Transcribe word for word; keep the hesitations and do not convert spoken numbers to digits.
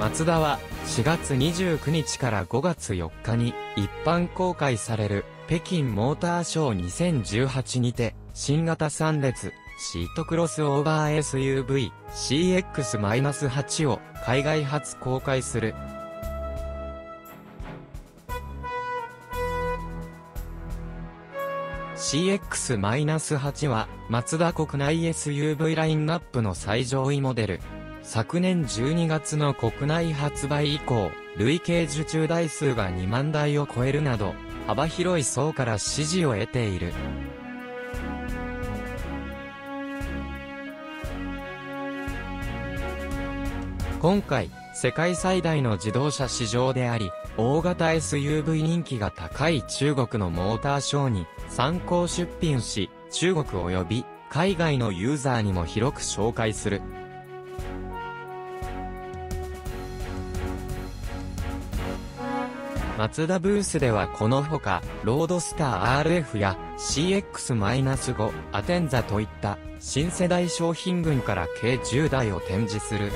マツダはしがつにじゅうくにちからごがつよっかに一般公開される北京モーターショーにせんじゅうはちにて新型さん列シートクロスオーバー エスユーブイ シーエックスエイト を海外初公開する。シーエックスエイト はマツダ国内 エスユーブイ ラインナップの最上位モデル。昨年じゅうにがつの国内発売以降、累計受注台数がにまんだいを超えるなど、幅広い層から支持を得ている。今回、世界最大の自動車市場であり、大型 エスユーブイ 人気が高い中国のモーターショーに参考出品し、中国及び海外のユーザーにも広く紹介する。マツダブースではこのほか、ロードスター アールエフ や シーエックスファイブ、アテンザといった新世代商品群から計じゅうだいを展示する。